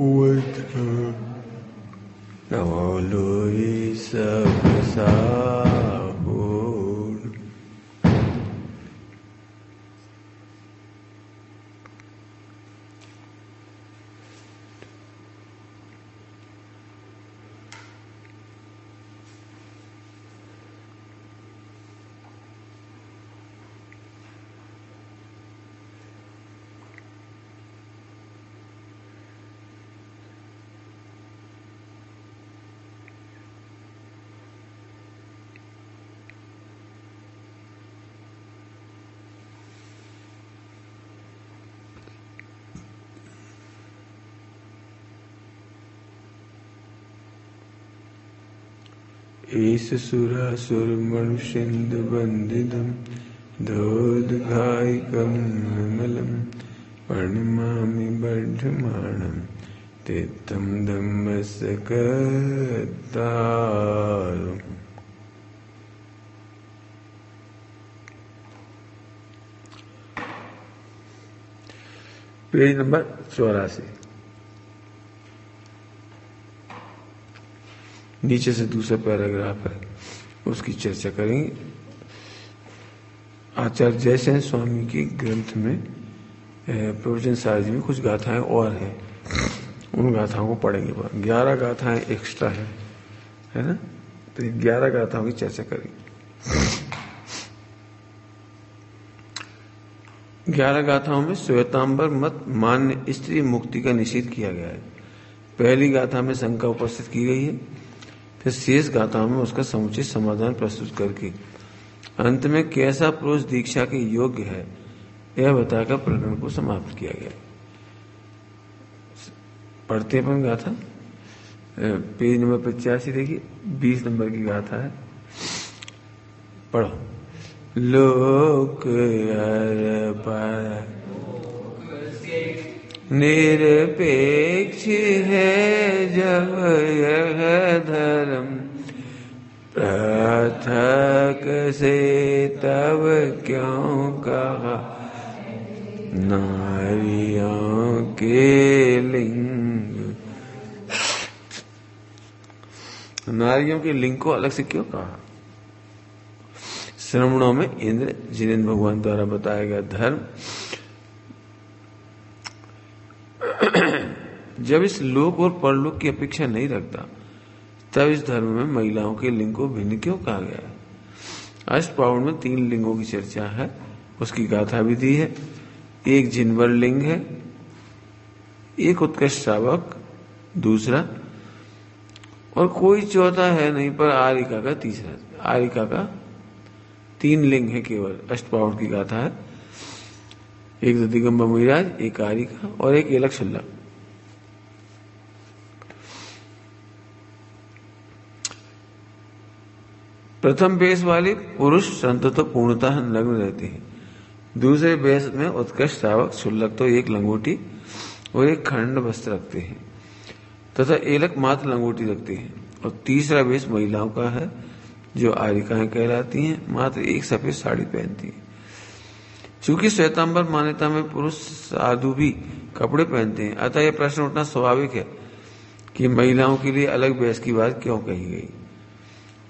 Luisa Blanco. ईश सुरासुर मनुष्यन्द बंदिदं दोद्घायकं विमलं प्रणमामि बद्धमानं तेत्तं धम्मसकतारम्। Page number 84 नीचे से दूसरा पैराग्राफ है, उसकी चर्चा करेंगे। आचार्य जयसेन स्वामी के ग्रंथ में प्रवचन सार्थी में कुछ गाथाएं और हैं, उन गाथाओं को पढ़ेंगे। 11 गाथाएं एक्स्ट्रा हैं, है ना, तो 11 गाथाओं की चर्चा करेंगे। 11 गाथाओं में श्वेतांबर मत मान्य स्त्री मुक्ति का निषेध किया गया है। पहली गाथा में शंका उपस्थित की गई है, फिर शेष गाथाओं में उसका समुचित समाधान प्रस्तुत करके अंत में कैसा पुरुष दीक्षा के योग्य है यह बताकर प्रकरण को समाप्त किया गया। पढ़ते अपन गाथा, पेज नंबर 85 देखिए, 20 नंबर की गाथा है, पढ़ो। लोक निरपेक्ष है जब यह धर्म, पृथक से तब क्यों कहा नारियों के लिंग। नारियों के लिंग को अलग से क्यों कहा? श्रवणों में इंद्र जिनेन्द्र भगवान द्वारा बताया गया धर्म। जब इस लोक और परलोक की अपेक्षा नहीं रखता तब इस धर्म में महिलाओं के लिंग को भिन्न क्यों कहा गया है? अष्ट पावन में 3 लिंगों की चर्चा है, उसकी गाथा भी दी है। एक जिनवर लिंग है, एक उत्कृष्ट श्रावक, दूसरा और कोई चौथा है नहीं, पर आरिका का तीसरा। आरिका का 3 लिंग है केवल, अष्ट पावन की गाथा है। एक तो दिगम्बर मुहिराज, एक आरिका और एक एलक छल्ला। प्रथम बेस वाले पुरुष संत तो पूर्णतः लग्न रहते हैं, दूसरे बेस में उत्कृष्ट श्रावक शुल्लक तो एक लंगोटी और एक खंड वस्त्र रखते हैं तथा एलक मात्र लंगोटी रखते हैं, और तीसरा बेस महिलाओं का है जो आरिकाएं कहलाती हैं, मात्र एक सफेद साड़ी पहनती है। चूंकि श्वेतांबर मान्यता में पुरुष साधु भी कपड़े पहनते हैं, अतः यह प्रश्न उठना स्वाभाविक है कि महिलाओं के लिए अलग बेस की बात क्यों कही गई।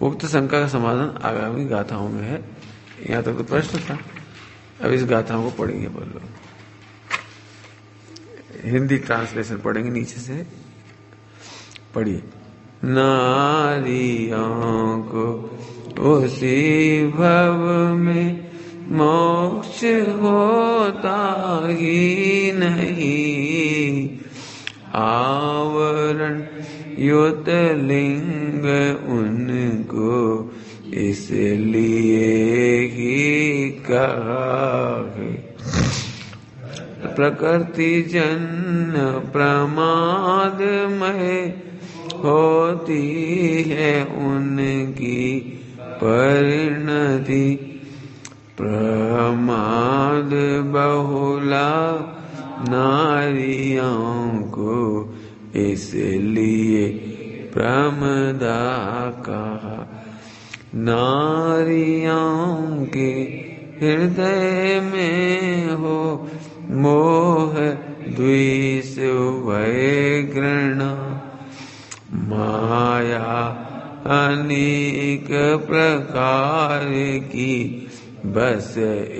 उक्त शंका का समाधान आगामी गाथाओं में है। यहाँ तक तो प्रश्न था, अब इस गाथाओं को पढ़ेंगे। बोलो, हिंदी ट्रांसलेशन पढ़ेंगे, नीचे से पढ़िए। नारियों को उसी भव में मोक्ष होता ही नहीं, आवरण युत लिंग उनको इसलिए ही कहा। प्रकृति जन्य प्रमाद में होती है उनकी परिणति, प्रमाद बहुला नारियों को इसलिए प्रमदा कहा। नारियों के हृदय में हो मोह द्विषुभये गृण माया अनेक प्रकार की बस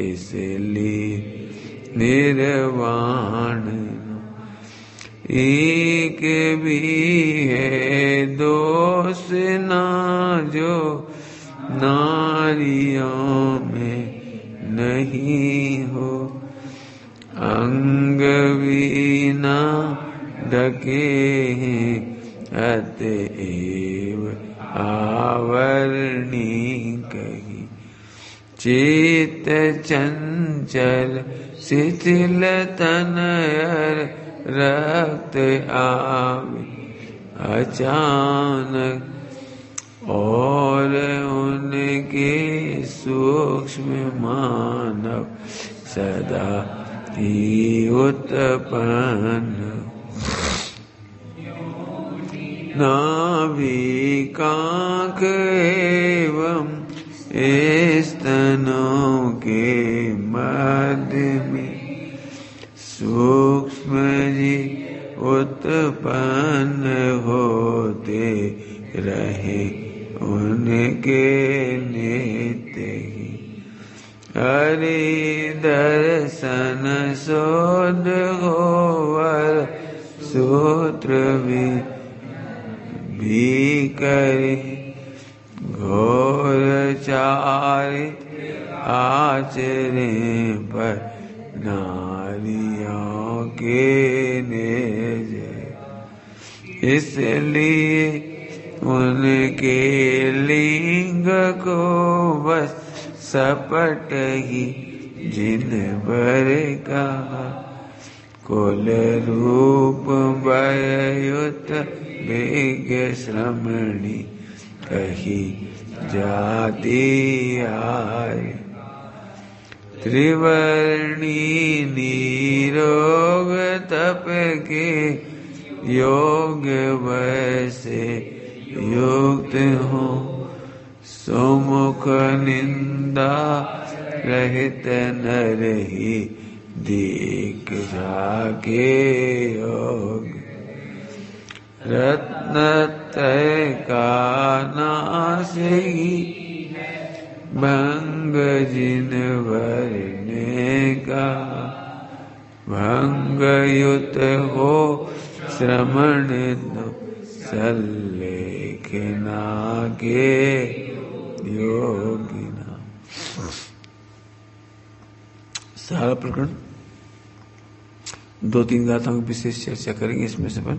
इसलिए निर्वाण एक भी है दोष ना जो नारियों में नहीं हो। अंग बिना ढके हैं अतएव आवरणी कही। चेत चंचल शिथिल तनयर रक्त आवे अचानक और उनके सूक्ष्म मानव सदा ही उत्पन्न। नाभि कांख एवं स्तनों के मध्य में सूक्ष्म जीव उत्पन्न होते रहे उनके नित्य ही। हरि दर्शन शोध होवर सूत्र भी करे। घोर चारित आचरे पर नारियों के निर्जर इसलिए उनके लिंग को बस सपट ही जिनबर कहा। कुल रूप व्युत वेग श्रमणी कही जाती आर्य। त्रिवर्णी नीरोग तप के योग वैसे युक्त हो। सुमुख निंदा रहित नर ही दीक जाके योग। रत्नत्रय का नाश ही भंग जिनवर ने का। भंग युत हो श्रमण सल्लेखना के योगिना। सारा प्रकरण 2-3 गाथाओं की विशेष चर्चा करेंगे। इसमें से अपन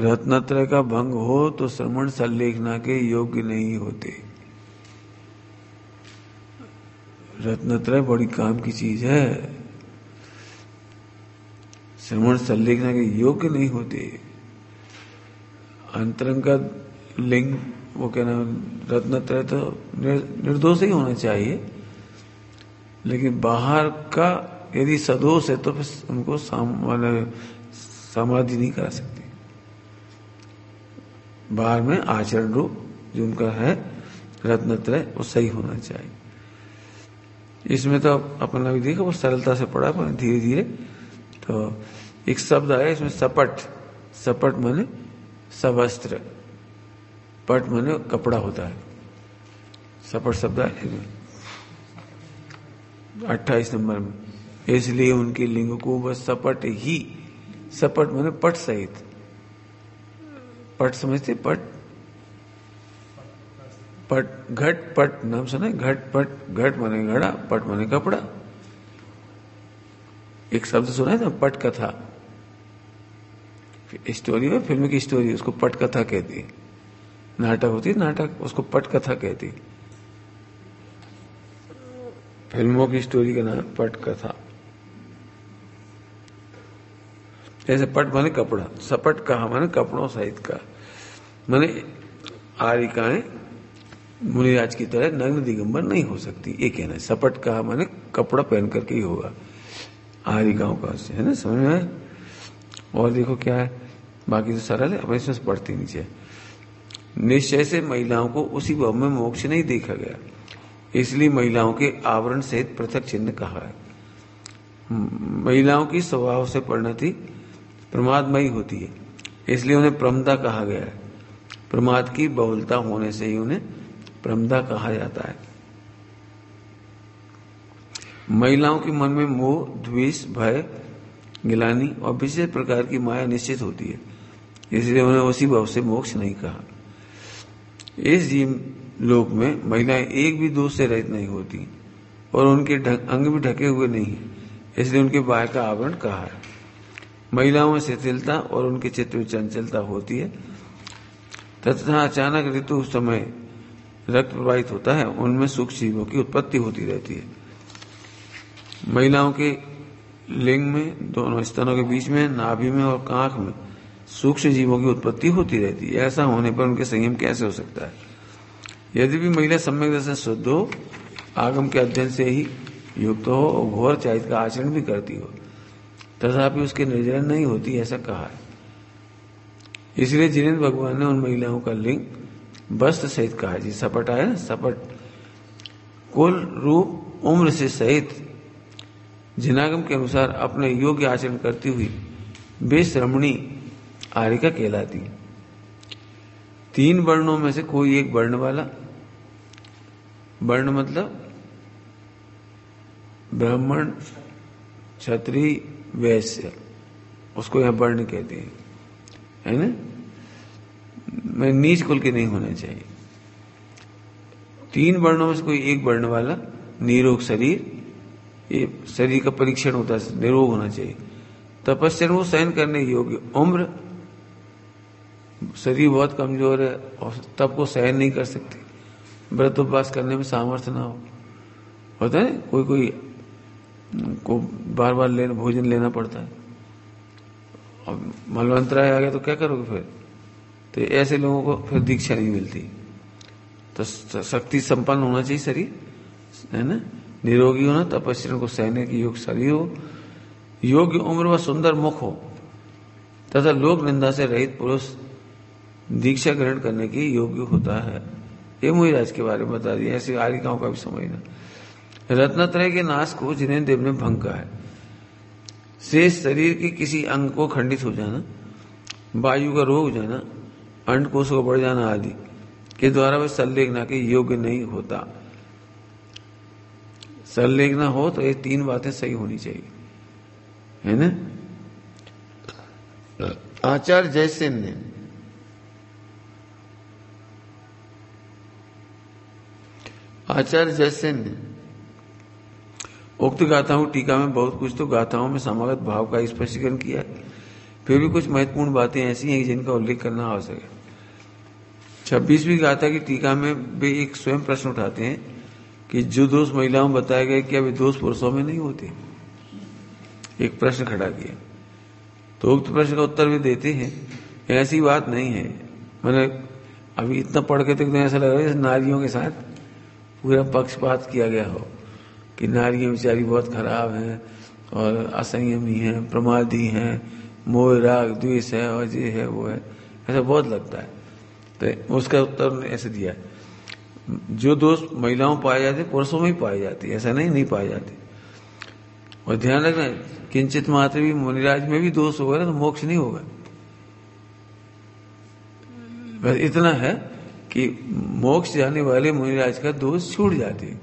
रत्नत्रय का भंग हो तो श्रवण सल्लेखना के योग्य नहीं होते। रत्नत्रय बड़ी काम की चीज है, श्रवण सल्लेखना के योग्य नहीं होते। अंतरंग का लिंग वो क्या नाम रत्नत्रय तो निर्दोष ही होना चाहिए, लेकिन बाहर का यदि सदोष है तो फिर उनको समाधि नहीं करा सकते। बाहर में आचरण रूप जो उनका है रत्नत्रय वो सही होना चाहिए। इसमें तो अपन अभी देखो वो सरलता से पढ़ा पर धीरे धीरे। तो एक शब्द आया इसमें सपट। सपट माने सवस्त्र, पट माने कपड़ा होता है। सपट शब्द आया इसमें 28 नंबर में। इसलिए उनके लिंग को बस सपट ही, सपट माने पट सहित। पट समझते, पट पट घट पट नाम सुना है। घट पट, घट माने घड़ा, पट माने कपड़ा। एक शब्द सुना है ना पट कथा, स्टोरी में फिल्म की स्टोरी उसको पट कथा कहती है। नाटक होती है, नाटक उसको पट कथा कहती है। फिल्मों की स्टोरी का नाम पट कथा। जैसे पट माने कपड़ा, सपट कहा माने कपड़ों सहित का। माने आरिकाएं मुनिराज की तरह नग्न दिगम्बर नहीं हो सकती, ये कहना है। सपट कहा माने कपड़ा पहन करके ही होगा आरिकाओं का, है ना, समझ में आए। और देखो क्या है, बाकी तो सरल है। अब इसमें पढ़ते नीचे, निश्चय से महिलाओं को उसी भाव में मोक्ष नहीं देखा गया, इसलिए महिलाओं के आवरण सहित पृथक चिन्ह कहा है। महिलाओं की स्वभाव से परिणति प्रमादमयी होती है, इसलिए उन्हें प्रमदा कहा गया है। प्रमाद की बहुलता होने से ही उन्हें प्रमदा कहा जाता है। महिलाओं के मन में मोह, द्वेष, भय, गिलानी और विशेष प्रकार की माया निश्चित होती है, इसलिए उन्हें उसी भाव से मोक्ष नहीं कहा। इस जीव लोक में महिलाएं एक भी दोष से रहित नहीं होती और उनके अंग भी ढके हुए नहीं है, इसलिए उनके बाह्य का आवरण कहा है। महिलाओं में शिथिलता और उनके चित्त में चंचलता होती है तथा अचानक ऋतु समय रक्त प्रवाहित होता है, उनमें सूक्ष्म जीवों की उत्पत्ति होती रहती है। महिलाओं के लिंग में, दोनों स्तनों के बीच में, नाभि में और कांख में सूक्ष्म जीवों की उत्पत्ति होती रहती है। ऐसा होने पर उनके संयम कैसे हो सकता है? यदि भी महिला सम्यक दर्शन शुद्ध हो, आगम के अध्ययन से ही युक्त हो और घोर चरित्र का आचरण भी करती हो, तथापि उसके निर्जरा नहीं होती, ऐसा कहा है। इसलिए जिनेन्द्र भगवान ने उन महिलाओं का लिंग वस्त्र सहित कहा है। जी सपट आया, सपट कुल रूप उम्र से सहित जिनागम के अनुसार अपने योग्य आचरण करती हुई बेश्रमणी आरिका कहलाती। तीन वर्णों में से कोई एक वर्ण वाला, वर्ण मतलब ब्राह्मण, क्षत्रिय, वैश्य, उसको यहाँ वर्ण कहते हैं, है ना। मैं नीच कुल के नहीं होना चाहिए। तीन वर्णों में से कोई एक वर्ण वाला नीरोग शरीर, ये शरीर का परीक्षण होता है, निरोग होना चाहिए। तपस्या वो सहन करने योग्य, उम्र, शरीर बहुत कमजोर है और तप को सहन नहीं कर सकती, व्रत उपवास करने में सामर्थ्य ना हो। होता है कोई कोई को बार बार भोजन लेना पड़ता है, अब मलवंतराय आ गया तो क्या करोगे फिर? तो ऐसे लोगों को फिर दीक्षा नहीं मिलती। तो शक्ति संपन्न होना चाहिए शरीर, है ना, निरोगी होना, तपस्या को सहने की योग शरीर हो, योग्य उम्र व सुंदर मुख हो तथा लोक निंदा से रहित पुरुष दीक्षा ग्रहण करने की योग्य होता है। ये मुहिराज के बारे में बता दिया, ऐसे आरिकाओं का भी समझना। रत्नत्रय के नाश को जिनेन्द्र देव ने भंग कहा है। शेष शरीर के किसी अंग को खंडित हो जाना, वायु का रोग हो जाना, अंडकोश को बढ़ जाना आदि के द्वारा वह सल्लेखना के योग्य नहीं होता। सल्लेखना हो तो ये तीन बातें सही होनी चाहिए, है ना। आचार्य जयसेन ने उक्त गाथाओं टीका में बहुत कुछ तो गाथाओं में समागत भाव का स्पष्टीकरण किया है, फिर भी कुछ महत्वपूर्ण बातें ऐसी हैं जिनका उल्लेख करना आवश्यक है। 26वीं गाथा की टीका में वे एक स्वयं प्रश्न उठाते हैं कि जो दोष महिलाओं में बताए गए क्या वे दोष पुरुषों में नहीं होते? एक प्रश्न खड़ा किया तो उक्त प्रश्न का उत्तर भी देते हैं। ऐसी बात नहीं है, मैंने अभी इतना पढ़ के तो ऐसा लग रहा है नारियों के साथ पूरा पक्षपात किया गया हो कि नारियां बेचारी बहुत खराब हैं और असंयमी हैं, प्रमादी हैं, मोह, राग, द्वेष है और ये है वो है, ऐसा बहुत लगता है। तो उसका उत्तर ऐसे दिया, जो दोष महिलाओं पाए जाते पुरुषों में ही पाए जाते, ऐसा नहीं पाए जाते। और ध्यान रखना, किंचित मात्र भी मुनिराज में भी दोष होगा ना तो मोक्ष नहीं होगा। बस इतना है कि मोक्ष जाने वाले मुनिराज का दोष छूट जाते हैं।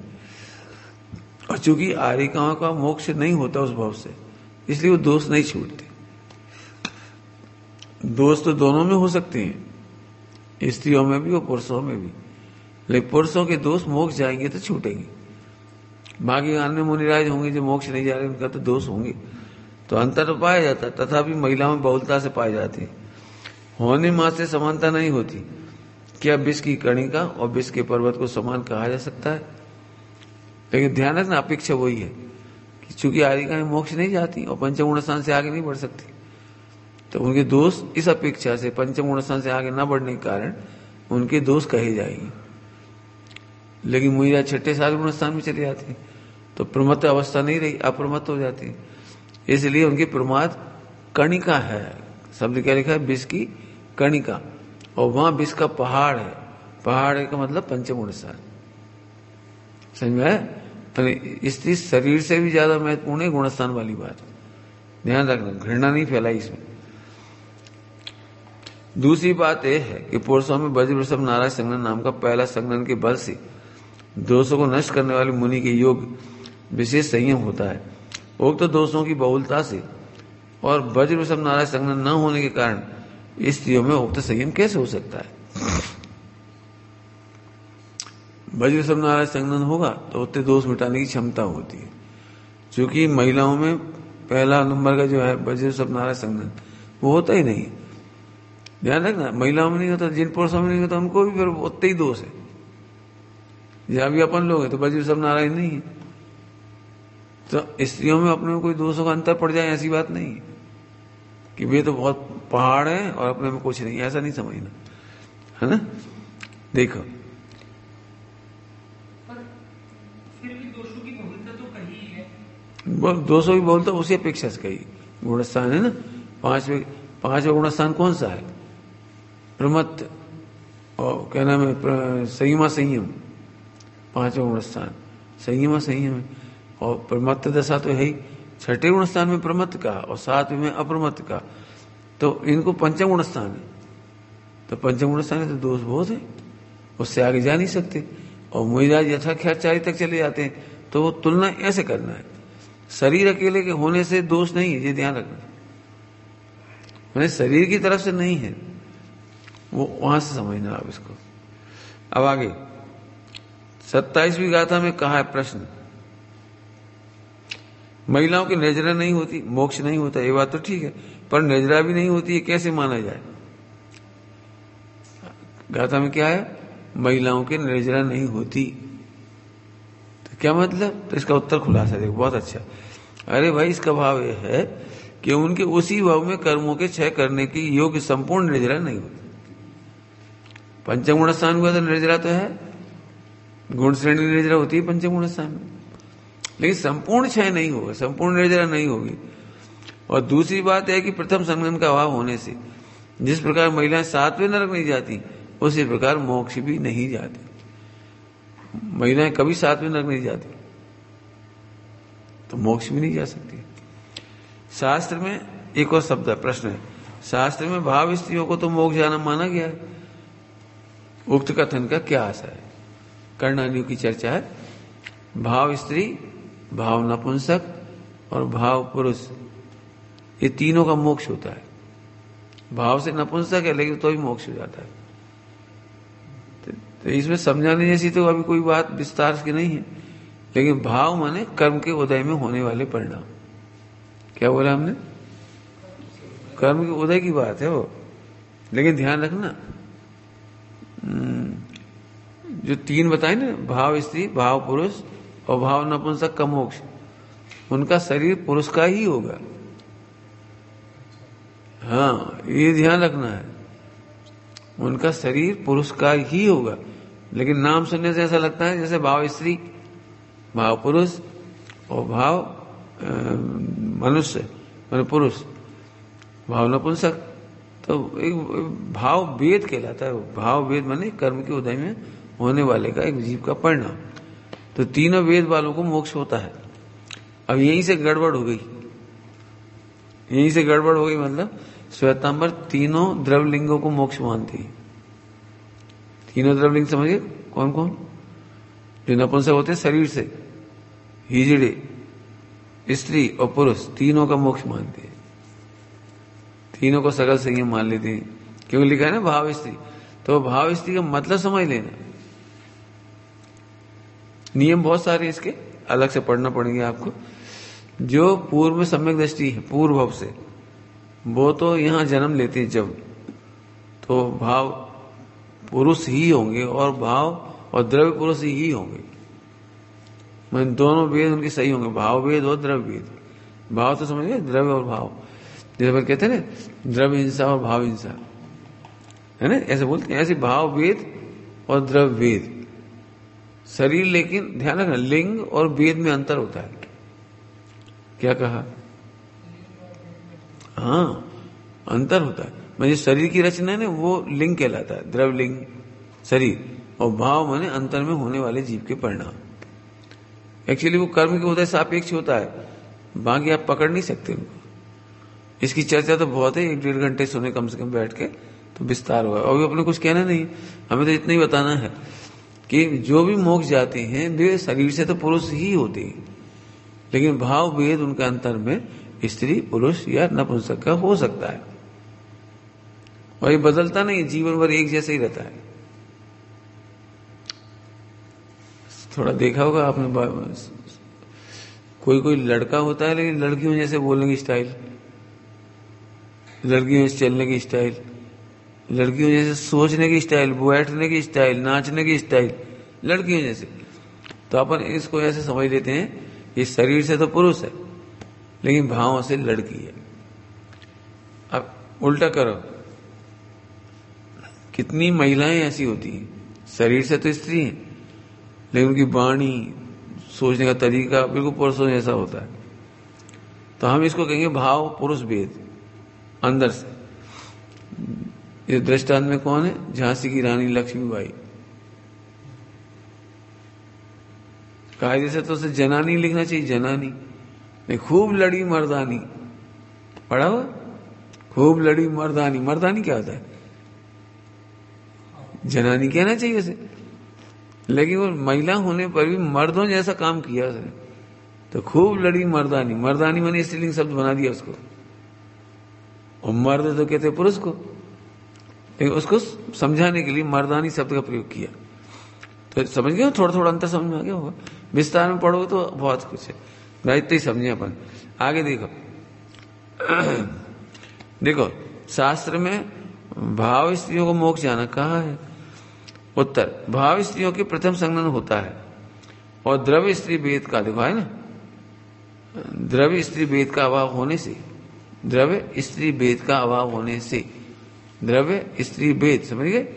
और चूंकि आरिकाओं का मोक्ष नहीं होता उस भाव से, इसलिए वो दोष नहीं छूटते। दोष तो दोनों में हो सकते हैं, स्त्रियों में भी और पुरुषों में भी, लेकिन पुरुषों के दोष मोक्ष जाएंगे तो छूटेंगे। बाकी अन्य मुनिराज होंगे जो मोक्ष नहीं जा रहे, उनका तो दोष होंगे, तो अंतर तो पाया जाता। तथापि महिलाओं में बहुलता से पाए जाते हैं, होने मात्र से समानता नहीं होती। क्या विष की कणिका और विष के पर्वत को समान कहा जा सकता है? लेकिन ध्यान रखना, अपेक्षा वही है कि चूंकि आरिकाएं मोक्ष नहीं जाती और पंचम स्थान से आगे नहीं बढ़ सकती, तो उनके दोष इस अपेक्षा से पंचम स्थान से आगे ना बढ़ने के कारण उनके दोष कहे जाएंगे। लेकिन मुहिरा छठे सातवें स्थान में चली जाती तो प्रमत्त अवस्था नहीं रही, अप्रमत्त हो जाती, इसलिए उनके प्रमाद कणिका है। शब्द क्या लिखा है? विष की कणिका, और वहां विष का पहाड़ है। पहाड़ का मतलब पंचम स्थान, समझ में आया? तो स्त्री शरीर से भी ज्यादा महत्वपूर्ण है गुणस्थान वाली बात, ध्यान रखना, घृणा नहीं फैलाई इसमें। दूसरी बात यह है कि पुरुषों में वज्रसभ नारायण संघनन नाम का पहला संघनन के बल से दोषों को नष्ट करने वाले मुनि के योग विशेष संयम होता है। उक्त तो दोषों की बहुलता से और वज्रसभ नारायण संघनन न होने के कारण स्त्रियों में उक्त संयम कैसे हो सकता है? वज्रसभ नारायण संघनन होगा तो उक्त दोष मिटाने की क्षमता होती है। चूंकि महिलाओं में पहला नंबर का जो है वज्रसभ नारायण संघनन वो होता ही नहीं, ध्यान रखना, महिलाओं में नहीं होता, जिन पुरुषों में नहीं होता उनको भी फिर उतने ही दोष है। जहाँ भी अपन लोग हैं तो वज्रसभ नारायण नहीं है, तो स्त्रियों में अपने में कोई दोषों का अंतर पड़ जाए ऐसी बात नहीं है कि वे तो बहुत पहाड़ है और अपने में कुछ नहीं, ऐसा नहीं समझना, है ना। देखो दोषों की बहुलता उसी अपेक्षा से कही गुणस्थान है ना। पांचवें गुणस्थान कौन सा है? प्रमत्त और क्या नाम है, संयमा संयम, पांचवें गुणस्थान संयमा संयम, और प्रमत्त दशा तो है ही। छठे गुणस्थान में प्रमत्त का और सातवें में अप्रमत्त का, तो इनको पंचम गुणस्थान है। तो पंचम गुणस्थान है तो दोष बहुत है, उससे आगे जा नहीं सकते। और मुनिराज यथाख्याचारी तक चले जाते हैं, तो वो तुलना ऐसे करना है। शरीर अकेले के होने से दोष नहीं है, ये ध्यान रखना, मैंने शरीर की तरफ से नहीं है, वो वहां से समझना आप इसको। अब आगे 27वीं गाथा में कहा है प्रश्न, महिलाओं की निर्जरा नहीं होती, मोक्ष नहीं होता, ये बात तो ठीक है, पर निर्जरा भी नहीं होती, ये कैसे माना जाए? गाथा में क्या है, महिलाओं की निर्जरा नहीं होती, क्या मतलब? तो इसका उत्तर खुलासा देखो, बहुत अच्छा। अरे भाई, इसका भाव यह है कि उनके उसी भाव में कर्मों के क्षय करने की योग्य संपूर्ण निर्जरा नहीं होती। पंचम गुणस्थान का तो निर्जरा तो है, गुण श्रेणी निर्जरा होती है पंचम गुणस्थान में, लेकिन संपूर्ण क्षय नहीं होगा, संपूर्ण निर्जरा नहीं होगी। और दूसरी बात है कि प्रथम संगम का अभाव होने से जिस प्रकार महिलाएं सातवें नरक नहीं जाती, उसी प्रकार मोक्ष भी नहीं जाती। महिलाएं कभी सातवें नरक नहीं जाती, तो मोक्ष भी नहीं जा सकती। शास्त्र में एक और शब्द है, प्रश्न है, शास्त्र में भाव स्त्रियों को तो मोक्ष जाना माना गया है, उक्त कथन का क्या आशा है? कर्णानियों की चर्चा है। भाव स्त्री, भाव नपुंसक और भाव पुरुष, ये तीनों का मोक्ष होता है। भाव से नपुंसक है लेकिन तो भी मोक्ष हो जाता है। तो इसमें समझाने जैसी तो अभी कोई बात विस्तार की नहीं है, लेकिन भाव माने कर्म के उदय में होने वाले परिणाम। क्या बोला हमने? कर्म के उदय की बात है वो, लेकिन ध्यान रखना जो तीन बताए ना, भाव स्त्री, भाव पुरुष और भाव नपुंसक का मोक्ष, उनका शरीर पुरुष का ही होगा, हाँ ये ध्यान रखना है, उनका शरीर पुरुष का ही होगा। लेकिन नाम सुनने से ऐसा लगता है जैसे भाव स्त्री, भाव पुरुष और भाव मनुष्य माने पुरुष, भाव नपुंसक, तो एक भाव वेद कहलाता है। भाव वेद माने कर्म के उदय में होने वाले का एक जीव का परिणाम। तो तीनों वेद वालों को मोक्ष होता है। अब यहीं से गड़बड़ हो गई मतलब श्वेतांबर तीनों द्रव्य लिंगों को मोक्ष मानती है। तीनों द्रव्य लिंग समझिए कौन कौन, जो नपुंसक होते हैं शरीर से, हिजड़े, स्त्री और पुरुष, तीनों का मोक्ष मानते हैं, तीनों को सकल संयम मान लेते हैं, क्योंकि लिखा है ना भाव स्त्री। तो भाव स्त्री का मतलब समझ लेना, नियम बहुत सारे इसके अलग से पढ़ना पड़ेंगे आपको। जो पूर्व में सम्यक दृष्टि है, पूर्व भाव से, वो तो यहाँ जन्म लेते हैं जब, तो भाव पुरुष ही होंगे और भाव और द्रव्य पुरुष ही होंगे, मतलब दोनों वेद उनके सही होंगे, भाव वेद और द्रव्य वेद। भाव तो समझ गए, द्रव्य और भाव, जैसे पर कहते हैं ना द्रव्य हिंसा और भाव हिंसा, है ना, ऐसे बोलते हैं। ऐसे भाव वेद और द्रव्य वेद, शरीर, लेकिन ध्यान रखना लिंग और वेद में अंतर होता है। क्या कहा? हाँ, अंतर होता है, मतलब शरीर की रचना है ना, वो लिंग कहलाता है, द्रव्य लिंग शरीर, और भाव माने अंतर में होने वाले जीव के परिणाम। एक्चुअली वो कर्म के उदय सापेक्ष होता है, बाकी आप पकड़ नहीं सकते उनको। इसकी चर्चा तो बहुत है, 1-1.5 घंटे सुने कम से कम बैठ के, तो विस्तार हुआ। और अपने कुछ कहना नहीं, हमें तो इतना ही बताना है कि जो भी मोक्ष जाते हैं वे शरीर से तो पुरुष ही होते हैं, लेकिन भाव वेद उनका अंतर में स्त्री पुरुष या नपुंसक का हो सकता है, और ये बदलता नहीं, जीवन भर एक जैसे ही रहता है। थोड़ा देखा होगा आपने, कोई कोई लड़का होता है लेकिन लड़कियों जैसे बोलने की स्टाइल, लड़कियों से चलने की स्टाइल, लड़कियों जैसे सोचने की स्टाइल, बैठने की स्टाइल, नाचने की स्टाइल, लड़कियों जैसे। तो अपन इसको ऐसे समझ लेते हैं, ये शरीर से तो पुरुष है लेकिन भावों से लड़की है। अब उल्टा करो, कितनी महिलाएं ऐसी होती हैं, शरीर से तो स्त्री हैं लेकिन उनकी वाणी, सोचने का तरीका बिल्कुल पुरुषों जैसा होता है। तो हम इसको कहेंगे भाव पुरुष भेद अंदर से। ये दृष्टांत में कौन है? झांसी की रानी लक्ष्मीबाई। कायदे से तो उसे जनानी लिखना चाहिए, जनानी नहीं, खूब लड़ी मर्दानी, पढ़ा हुआ, खूब लड़ी मर्दानी। मर्दानी क्या होता है? जनानी कहना चाहिए उसे, लेकिन वो महिला होने पर भी मर्दों जैसा काम किया उसने, तो खूब लड़ी मर्दानी। मर्दानी मैंने स्त्रीलिंग शब्द बना दिया उसको, और मर्द तो कहते पुरुष को, लेकिन उसको समझाने के लिए मर्दानी शब्द का प्रयोग किया। तो समझ गए, थोड़ा थोड़ा अंतर समझ में आ गया होगा, विस्तार में पढ़ोगे तो बहुत कुछ है, इतना ही समझे अपन। आगे देखो, देखो शास्त्र में भाव स्त्रियों को मोक्ष जाना कहा है। उत्तर, भाव स्त्रियों के प्रथम संगन होता है, और द्रव्य स्त्री वेद का, देखो है ना, द्रव्य स्त्री वेद का अभाव होने से, द्रव्य स्त्री वेद का अभाव होने से, द्रव्य स्त्री वेद समझ गए,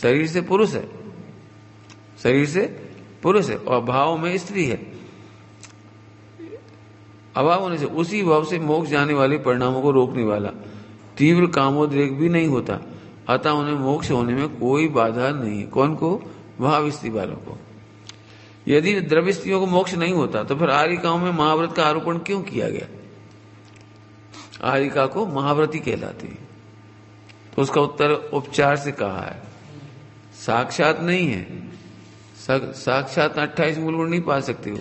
शरीर से पुरुष है, शरीर से पुरुष है और भाव में स्त्री है, अभाव होने से, उसी भाव से मोक्ष जाने वाले परिणामों को रोकने वाला तीव्र कामोद्रेक भी नहीं होता, अतः उन्हें मोक्ष होने में कोई बाधा नहीं। कौन को? भाव स्त्री वालों को। यदि द्रव्य स्त्रियों को मोक्ष नहीं होता तो फिर आरिकाओं में महाव्रत का आरोपण क्यों किया गया? आरिका को महाव्रती कहलाती है, तो उसका उत्तर उपचार से कहा है, साक्षात नहीं है, साक्षात 28 मूल गुण नहीं पाल सकते हो,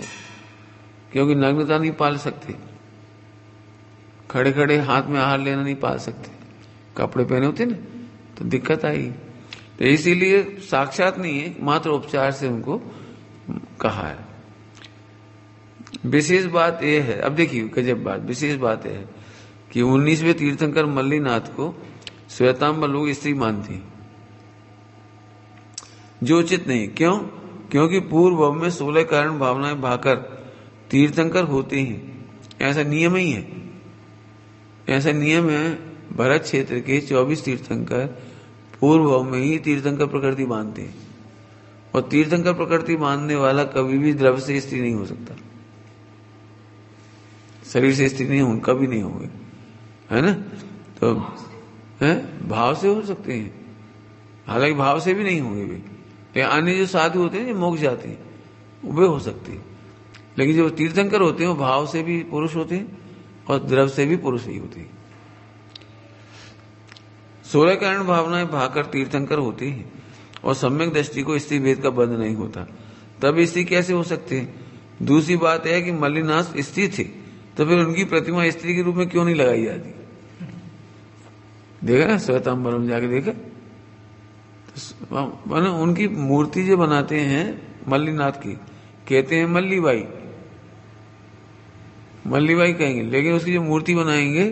क्योंकि नग्नता नहीं पाल सकते, खड़े खड़े हाथ में आहार लेना नहीं पाल सकते, कपड़े पहने होते ना, तो दिक्कत आई, तो इसीलिए साक्षात नहीं है, मात्र उपचार से उनको कहा है। विशेष बात यह है, अब देखिए गजब बात, विशेष बात यह है कि 19वें तीर्थंकर मल्लिनाथ को श्वेतांबर लोग स्त्री मानती, जो उचित नहीं। क्यों? क्योंकि पूर्व में 16 कारण भावनाएं भाकर तीर्थंकर होते हैं, ऐसा नियम ही है, ऐसा नियम है। भारत क्षेत्र के 24 तीर्थंकर पूर्व में ही तीर्थंकर प्रकृति बांधते हैं, और तीर्थंकर प्रकृति बांधने वाला कभी भी द्रव्य से स्त्री नहीं हो सकता, शरीर से स्त्री नहीं, उनका भी नहीं होगा, है ना। तो है? भाव से हो सकते हैं, हालांकि भाव से भी नहीं होंगे वे, लेकिन अन्य जो साधु होते हैं जो मोक्ष जाते हैं वे हो सकते हैं, लेकिन जो तीर्थंकर होते हैं वो भाव से भी पुरुष होते हैं और द्रव्य से भी पुरुष ही होते हैं। 16 कारण भावनाएं भाकर तीर्थंकर होती हैं, और सम्यक दृष्टि को स्त्री भेद का बंध नहीं होता, तब स्त्री कैसे हो सकते हैं? दूसरी बात है कि मल्लिनाथ स्त्री थे, तो फिर उनकी प्रतिमा स्त्री के रूप में क्यों नहीं लगाई जाती? देखा ना श्वेतांबर में जाके देखा, तो उनकी मूर्ति जो बनाते हैं मल्लिनाथ की, कहते हैं मल्लीबाई, मल्लीबाई कहेंगे, लेकिन उसकी जो मूर्ति बनाएंगे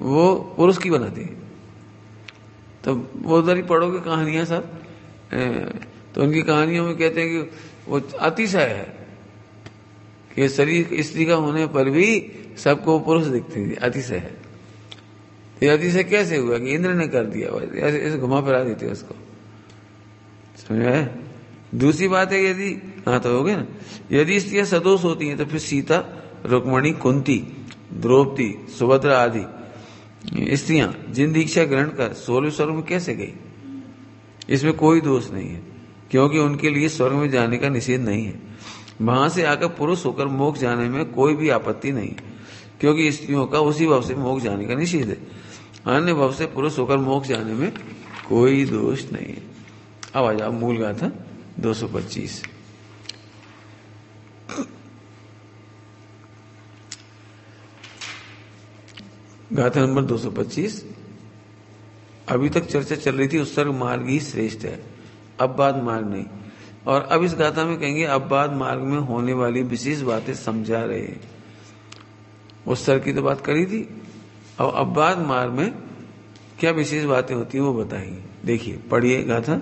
वो पुरुष की बनाते हैं। तो वो उधर ही पढ़ोगे कहानियां सब, तो उनकी कहानियों में कहते हैं कि वो अतिशय है कि शरीर स्त्री का होने पर भी सबको पुरुष दिखते थे, अतिशय है। तो अतिशय कैसे हुआ कि इंद्र ने कर दिया, ऐसे घुमा फिरा देते उसको, समझ आया। दूसरी बात है यदि, हाँ तो हो गया ना, यदि स्त्रियां सदोष होती हैं तो फिर सीता, रुक्मणी, कुंती, द्रौपदी, सुभद्रा आदि स्त्रियां जिन दीक्षा ग्रहण कर 16वें स्वर्ग में कैसे गई? इसमें कोई दोष नहीं है, क्योंकि उनके लिए स्वर्ग में जाने का निषेध नहीं है। वहां से आकर पुरुष होकर मोक्ष जाने में कोई भी आपत्ति नहीं, क्योंकि स्त्रियों का उसी भाव से मोक्ष जाने का निषेध है। अन्य भाव से पुरुष होकर मोक्ष जाने में कोई दोष नहीं है। अब आ जाओ मूल गाथा 225। गाथा नंबर 225। अभी तक चर्चा चल रही थी उत्सर्ग मार्ग ही श्रेष्ठ है, अपवाद मार्ग नहीं, और अब इस गाथा में कहेंगे अपवाद मार्ग में होने वाली विशेष बातें समझा रहे हैं। उत्सर्ग की तो बात करी थी, और अपवाद मार्ग में क्या विशेष बातें होती है वो बताएंगे। देखिए पढ़िए गाथा।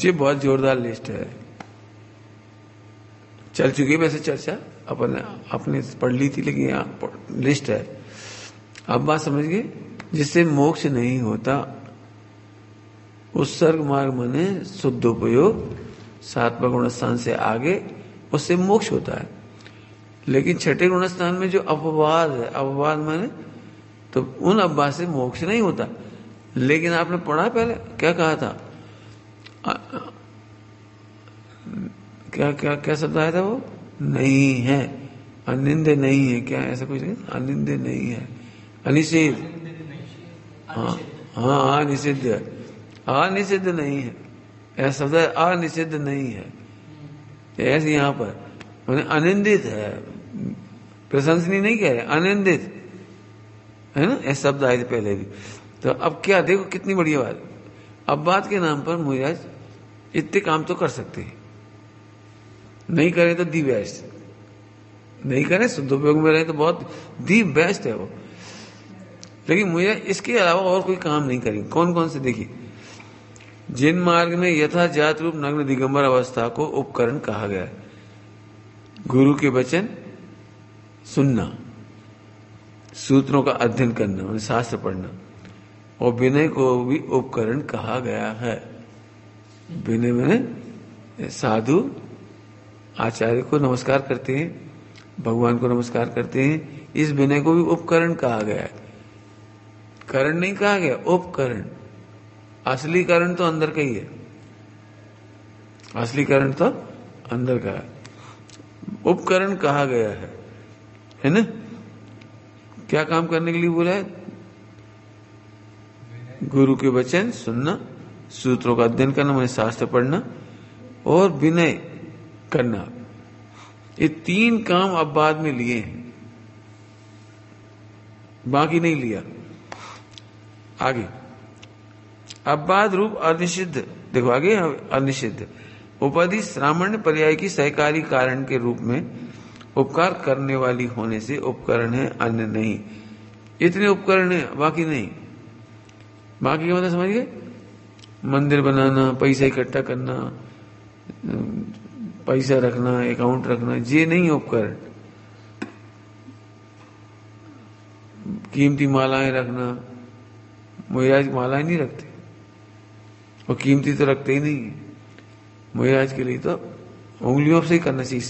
जी बहुत जोरदार लिस्ट है, चल चुकी है वैसे चर्चा, अपन अपने पढ़ ली थी, लेकिन यहाँ लिस्ट है। अब बात समझ गए, जिससे मोक्ष नहीं होता उत्सर्ग मार्ग माने शुद्ध उपयोग, 7वां गुणस्थान से आगे उससे मोक्ष होता है। लेकिन 6ठे गुणस्थान में जो अपवाद है, अपवाद माने तो उन अपवाद से मोक्ष नहीं होता। लेकिन आपने पढ़ा पहले क्या कहा था, क्या क्या क्या शब्द आया था वो, नहीं है, अनिंद नहीं है, क्या ऐसा कुछ नहीं, अनिंद नहीं है, अनिषेध, हाँ हाँ अनिषिद्ध है, अनिषिद्ध नहीं है, ऐसा शब्द है अनिषिद्ध नहीं है, ऐसे यहाँ पर मैंने अनिंदित है, प्रशंसनीय नहीं कह रहे, अनिंदित है ना, ऐसे शब्द आए थे पहले भी। तो अब क्या, देखो कितनी बड़ी बात, अब बात के नाम पर मुझे इतने काम तो कर सकते हैं, नहीं करे तो दी बेस्ट, नहीं करे शुद्ध उपयोग में रहे तो बहुत दी बेस्ट है वो, लेकिन मुझे इसके अलावा और कोई काम नहीं करेंगे। कौन कौन से, देखिए जिन मार्ग में यथाजात रूप नग्न दिगम्बर अवस्था को उपकरण कहा गया है, गुरु के वचन सुनना, सूत्रों का अध्ययन करना, शास्त्र पढ़ना, और विनय को भी उपकरण कहा गया है। विनय में साधु आचार्य को नमस्कार करते हैं, भगवान को नमस्कार करते हैं, इस विनय को भी उपकरण कहा गया है, करण नहीं कहा गया, उपकरण। असली करण तो अंदर का ही है, असली करण तो अंदर का है, उपकरण कहा गया है ना। क्या काम करने के लिए बोला है, गुरु के वचन सुनना, सूत्रों का अध्ययन करना माने शास्त्र पढ़ना, और विनय करना, ये 3 काम अब बाद में लिए हैं, बाकी नहीं लिया। आगे अब बाद रूप अनिषिद्ध, देखो आगे अनिषिद्ध उपाधि श्रामण्य पर्याय की सहकारी कारण के रूप में उपकार करने वाली होने से उपकरण है, अन्य नहीं। इतने उपकरण है, बाकी नहीं। बाकी क्या मतलब समझिए, मंदिर बनाना, पैसा इकट्ठा करना, पैसा रखना, अकाउंट रखना, ये नहीं उपकरण। कीमती मालाएं रखना, मुहिराज मालाएं नहीं रखते, और कीमती तो रखते ही नहीं है, मुनिराज के लिए तो उंगलियों से ही करना चाहिए,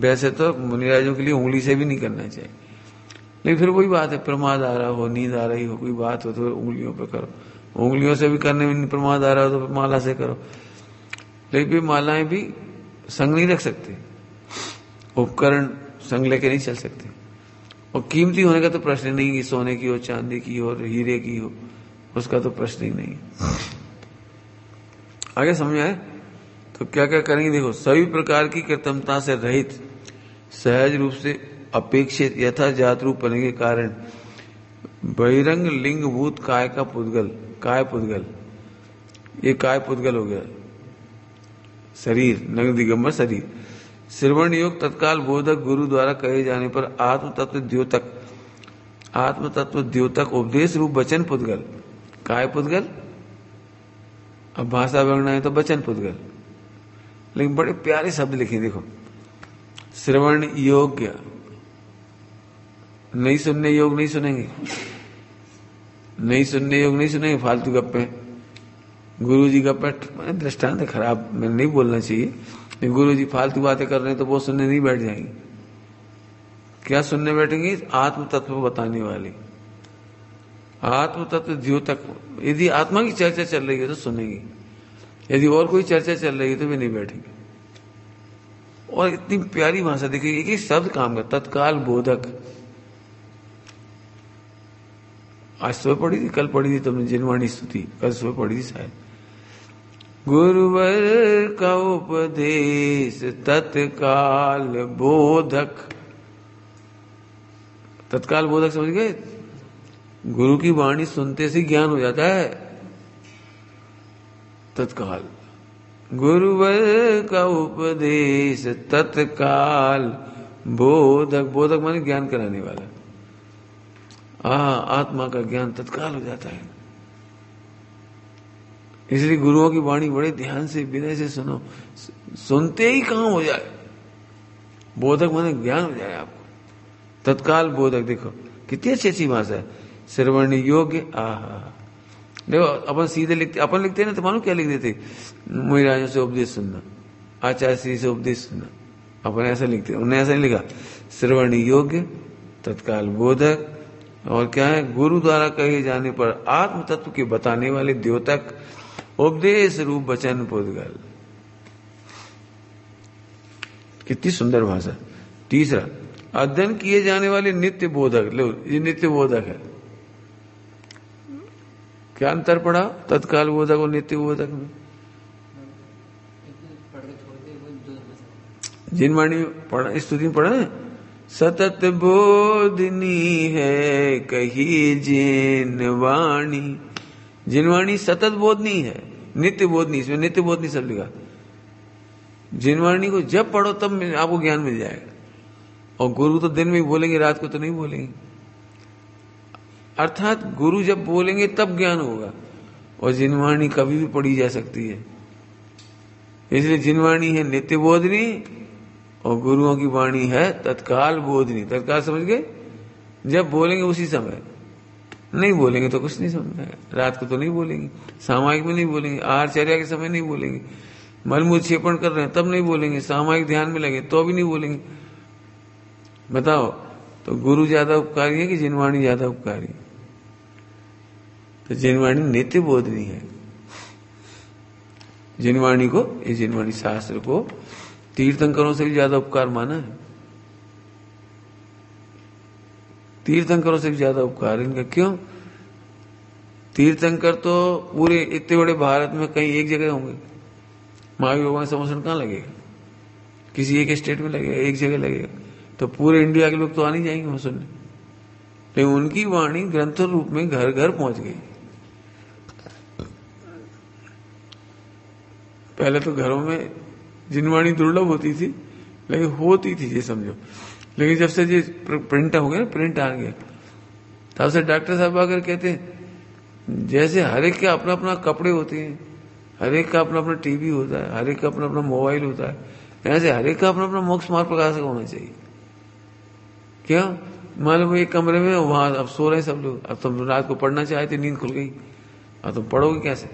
वैसे तो मुनिराजों के लिए उंगली से भी नहीं करना चाहिए, लेकिन फिर वही बात है, प्रमाद आ रहा हो, नींद आ रही हो, कोई बात हो तो उंगलियों पे करो, उंगलियों से भी करने में, प्रमाद आ रहा हो तो माला से करो, लेकिन मालाएं भी संग नहीं रख सकते, उपकरण संग लेके नहीं चल सकते, और कीमती होने का तो प्रश्न नहीं है, सोने की हो, चांदी की हो, और हीरे की हो, उसका तो प्रश्न ही नहीं। आगे समझ आए, तो क्या क्या करेंगे, देखो सभी प्रकार की कृतमता से रहित, सहज रूप से अपेक्षित यथाजात रूप होने के कारण बहिरंग लिंगभूत काय का पुद्गल, काय पुद्गल, ये काय पुद्गल हो गया शरीर, नग्न दिगम्बर शरीर, श्रवण योग तत्काल बोधक गुरु द्वारा कहे जाने पर आत्म तत्व द्योतक उपदेश रूप वचन पुद्गल, काय पुद्गल। अब भाषा बनना है तो वचन पुद्गल, लेकिन बड़े प्यारे शब्द लिखे देखो, श्रवण योग्य, नहीं सुनने योग नहीं सुनेंगे, फालतू गप्पे, गुरुजी का पेट दृष्टांत खराब मैंने नहीं बोलना चाहिए, गुरुजी फालतू बातें कर रहे हैं तो वो सुनने नहीं बैठ जाएंगे। क्या सुनने बैठेंगे? आत्म तत्व बताने वाली, आत्म तत्व द्योतक। यदि आत्मा की चर्चा चल रही है तो सुनेंगे, यदि और कोई चर्चा चल रही है तो वे नहीं बैठेंगे। और इतनी प्यारी भाषा देखिए, एक ही शब्द काम का तत्काल बोधक। आज सुबह पढ़ी थी, कल पढ़ी थी तुमने जिनवाणी स्तुति, कल सुबह पढ़ी थी शायद। गुरुवर का उपदेश तत्काल बोधक। तत्काल बोधक समझ गए? गुरु की वाणी सुनते से ज्ञान हो जाता है तत्काल। गुरुवर का उपदेश तत्काल बोधक, बोधक माने ज्ञान कराने वाला। आत्मा का ज्ञान तत्काल हो जाता है। इसलिए गुरुओं की वाणी बड़े ध्यान से विनय से सुनो, सुनते ही काम हो जाए। बोधक माने ज्ञान हो जाए आपको, तत्काल बोधक। देखो कितनी अच्छी अच्छी भाषा है, श्रवण योग्य। देखो अपन सीधे लिखते, अपन लिखते ना तो मानो क्या लिख देते, मुनिराजों से उपदेश सुनना, आचार्य श्री से उपदेश सुनना, अपन ऐसा लिखते। उन्होंने ऐसा नहीं लिखा, श्रवण योग्य तत्काल बोधक। और क्या है? गुरु द्वारा कहे जाने पर आत्म तत्व के बताने वाले द्योतक, उपदेश रूप वचन पोदगल। कितनी सुंदर भाषा। तीसरा, अध्ययन किए जाने वाले नित्य बोधक। लो, ये नित्य बोधक है। क्या अंतर पड़ा तत्काल बोधक और नित्य बोधक में? जिनवाणी पढ़ा, स्तुति में पढ़ा है, सतत बोधनी है कही जिनवाणी। जिनवाणी सतत बोधनी है, नित्य बोधनी। इसमें नित्य बोधनी सब लिखा। जिनवाणी को जब पढ़ो तब आपको ज्ञान मिल जाएगा। और गुरु तो दिन में बोलेंगे, रात को तो नहीं बोलेंगे। अर्थात गुरु जब बोलेंगे तब ज्ञान होगा। और जिनवाणी कभी भी पढ़ी जा सकती है। इसलिए जिनवाणी है नित्य बोधनी और गुरुओं की वाणी है तत्काल बोधनी। तत्काल समझ गए? जब बोलेंगे उसी समय, नहीं बोलेंगे तो कुछ नहीं समझ आएगा। रात को तो नहीं बोलेंगे, सामाईक में नहीं बोलेंगे, आहारचर्या के समय नहीं बोलेंगे, मलमूत्र क्षेपण कर रहे हैं तब नहीं बोलेंगे, सामाईक ध्यान में लगे तो भी नहीं बोलेंगे। बताओ, तो गुरु ज्यादा उपकारी है कि जिनवाणी ज्यादा उपकारी है? तो जिनवाणी नित्य बोधनी है। जिनवाणी को, इस जिनवाणी शास्त्र को तीर्थंकरों से भी ज्यादा उपकार माना है। तीर्थंकरों से भी ज्यादा उपकार है इनका। क्यों? तीर्थंकर तो पूरे इतने बड़े भारत में कहीं एक जगह होंगे। महावीर भगवान समोसन कहाँ लगेगा? किसी एक स्टेट में लगेगा, एक जगह लगेगा। तो पूरे इंडिया के लोग तो आ नहीं जाएंगे वहां सुनने, लेकिन उनकी वाणी ग्रंथ रूप में घर घर पहुंच गई। पहले तो घरों में जिनवाणी दुर्लभ होती थी, लेकिन होती थी ये समझो। लेकिन जब से ये प्रिंट हो गया, प्रिंट आ गया, तब से डॉक्टर साहब आकर कहते हैं, जैसे हर एक के अपना अपना कपड़े होते हैं, हर एक का अपना अपना टीवी होता है, हर एक का अपना अपना मोबाइल होता है, ऐसे हर एक का अपना अपना मोक्ष मार्ग प्रकाशक होना चाहिए। क्या मान लो एक कमरे में, वहां अब सो रहे सब लोग, अब तुम रात को पढ़ना चाहते, नींद खुल गई, अब तुम पढ़ोगे कैसे?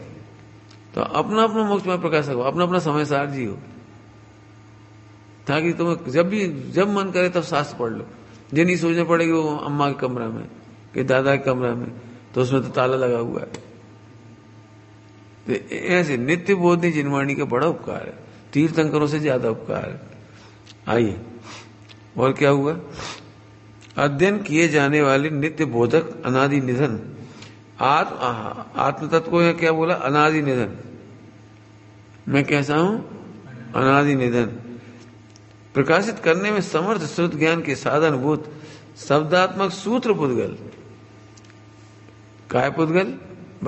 तो अपना अपना मोक्ष मार्ग प्रकाशक हो, अपना अपना समय सार जी हो, ताकि तुम्हें जब मन करे तब शास्त्र पढ़ लो। ये नहीं सोचना पड़ेगा वो अम्मा के कमरा में कि दादा के कमरा में तो उसमें तो ताला लगा हुआ है। तो ऐसे नित्य बोधनी जिनवाणी का बड़ा उपकार है, तीर्थंकरों से ज्यादा उपकार है। आइए, और क्या हुआ? अध्ययन किए जाने वाले नित्य बोधक अनादि निधन। आत्म तत्व को क्या बोला? अनादि निधन। मैं कैसा हूं? अनादि निधन। प्रकाशित करने में समर्थ श्रुत ज्ञान के साधनभूत शब्दात्मक सूत्र पुद्गल। काय पुद्गल?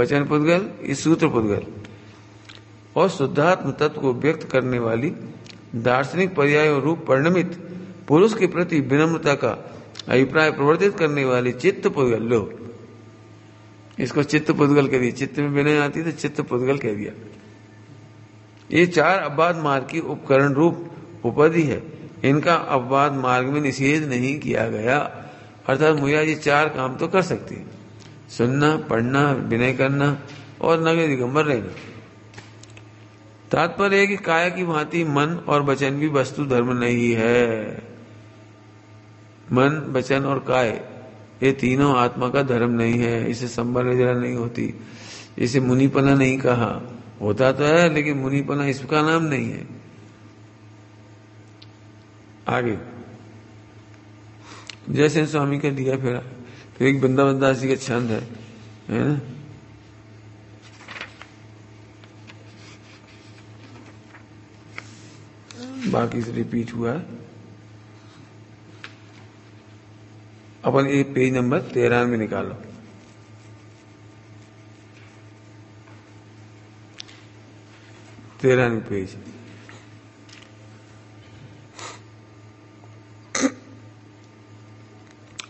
वचन पुद्गल, इस सूत्र पुद्गल। और शुद्धात्म तत्व को व्यक्त करने वाली दार्शनिक पर्याय और रूप परिणमित पुरुष के प्रति विनम्रता का अभिप्राय प्रवर्तित करने वाली चित्त पुद्गल। लो, इसको चित्त पुद्गल कह दिया। चित्त में विनय आती तो चित्त पुद्गल कह दिया। ये चार अबाध मार्ग की उपकरण रूप उपाधि है। इनका अपवाद मार्ग में निषेध नहीं किया गया। अर्थात मुया ये चार काम तो कर सकती है, सुनना, पढ़ना, विनय करना और नगर दिगम्बर रहना। तात्पर्य कि काया की भांति मन और वचन भी वस्तु धर्म नहीं है। मन, वचन और काय ये तीनों आत्मा का धर्म नहीं है। इसे संबर निर्जरा नहीं होती, इसे मुनिपना नहीं कहा। होता तो है लेकिन मुनिपना इसका नाम नहीं है। आगे जयसेन स्वामी का दिया फेरा। फिर एक बंदा जी का छंद है ना? बाकी से रिपीट हुआ है। अपन ये पेज नंबर 13 में निकालो। तेरहवें पेज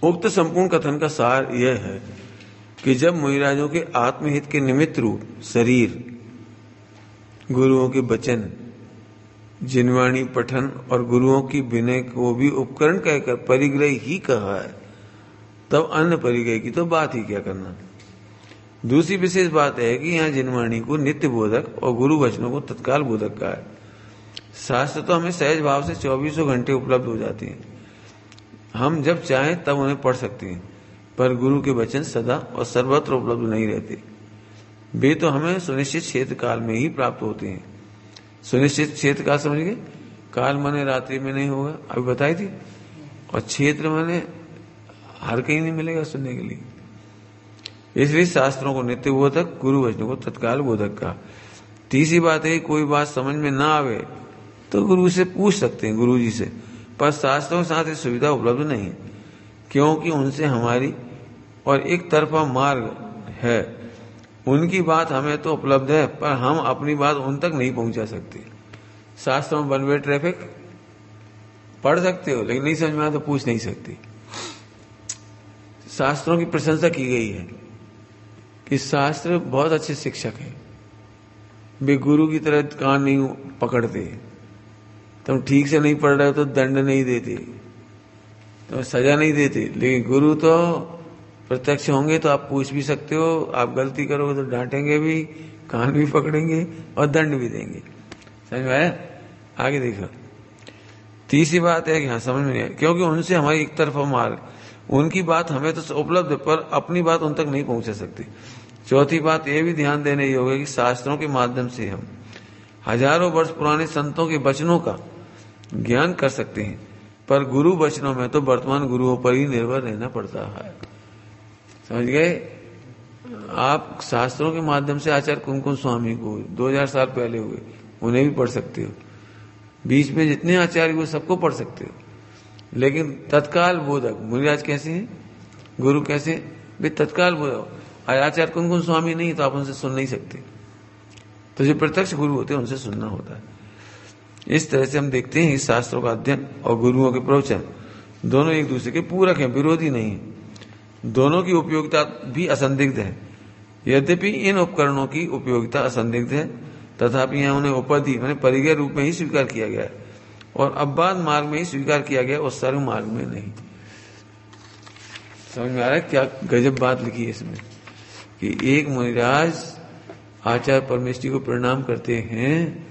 उक्त संपूर्ण कथन का सार यह है कि जब मुनिराजों के आत्महित के निमित्त रूप शरीर, गुरुओं के वचन, जिनवाणी पठन और गुरुओं की विनय को भी उपकरण कहकर परिग्रह ही कहा है, तब अन्य परिग्रह की तो बात ही क्या करना। दूसरी विशेष बात है कि यहाँ जिनवाणी को नित्य बोधक और गुरु वचनों को तत्काल बोधक का है। शास्त्र तो हमें सहज भाव से 24 घंटे उपलब्ध हो जाती है, हम जब चाहें तब उन्हें पढ़ सकते हैं, पर गुरु के वचन सदा और सर्वत्र उपलब्ध नहीं रहते। वे तो हमें सुनिश्चित क्षेत्र काल में ही प्राप्त होते हैं। सुनिश्चित क्षेत्र काल समझ गए? काल माने रात्रि में नहीं होगा, अभी बताई थी, और क्षेत्र माने हर कहीं नहीं मिलेगा सुनने के लिए। इसलिए शास्त्रों को नित्य बोधक, गुरु वचनों को तत्काल बोधक का। तीसरी बात है, कोई बात समझ में ना आवे तो गुरु से पूछ सकते हैं, गुरु जी से, पर शास्त्रों के साथ सुविधा उपलब्ध नहीं है, क्योंकि उनसे हमारी और एक तरफा मार्ग है। उनकी बात हमें तो उपलब्ध है, पर हम अपनी बात उन तक नहीं पहुंचा सकते। शास्त्रों में वन वे ट्रैफिक, पढ़ सकते हो लेकिन नहीं समझ में आया तो पूछ नहीं सकते। शास्त्रों की प्रशंसा की गई है कि शास्त्र बहुत अच्छे शिक्षक हैं, वे गुरु की तरह कान नहीं पकड़ते, तुम ठीक से नहीं पढ़ रहे हो तो दंड नहीं देते, तो सजा नहीं देते, लेकिन गुरु तो प्रत्यक्ष होंगे, तो आप पूछ भी सकते हो, आप गलती करोगे तो डांटेंगे भी, कान भी पकड़ेंगे और दंड भी देंगे। समझ में आया? आगे देखो, तीसरी बात है कि हाँ समझ में नहीं आया, क्योंकि उनसे हमारी एक तरफा मार्ग, उनकी बात हमें तो उपलब्ध है पर अपनी बात उन तक नहीं पहुंचा सकते। चौथी बात यह भी ध्यान देने योग्य है कि शास्त्रों के माध्यम से हम हजारों वर्ष पुराने संतों के वचनों का ज्ञान कर सकते हैं, पर गुरु वचनों में तो वर्तमान गुरुओं पर ही निर्भर रहना पड़ता है। समझ गए? आप शास्त्रों के माध्यम से आचार्य कुंदकुंद स्वामी को 2000 साल पहले हुए, उन्हें भी पढ़ सकते हो, बीच में जितने आचार्य हुए सबको पढ़ सकते हो, लेकिन तत्काल बोधक मुनिराज कैसे हैं, गुरु कैसे भी तत्काल बोधक। आचार्य कुंदकुंद स्वामी नहीं तो आप उनसे सुन नहीं सकते, तो जो प्रत्यक्ष गुरु होते हैं उनसे सुनना होता है। इस तरह से हम देखते हैं शास्त्रों का अध्ययन और गुरुओं के प्रवचन दोनों एक दूसरे के पूरक हैं, विरोधी नहीं है। दोनों की उपयोगिता भी असंदिग्ध है। यद्यपि इन उपकरणों की उपयोगिता असंदिग्ध है, तथापि यहाँ उन्हें उपाधि माने परिग्रह रूप में ही स्वीकार किया गया है, और अपवाद मार्ग में ही स्वीकार किया गया और सर्व मार्ग में नहीं। समझ में आ रहा है क्या गजब बात लिखी है इसमें, कि एक मुनिराज आचार्य परमेष्टि को प्रणाम करते हैं